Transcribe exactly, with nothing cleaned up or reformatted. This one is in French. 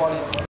Bali.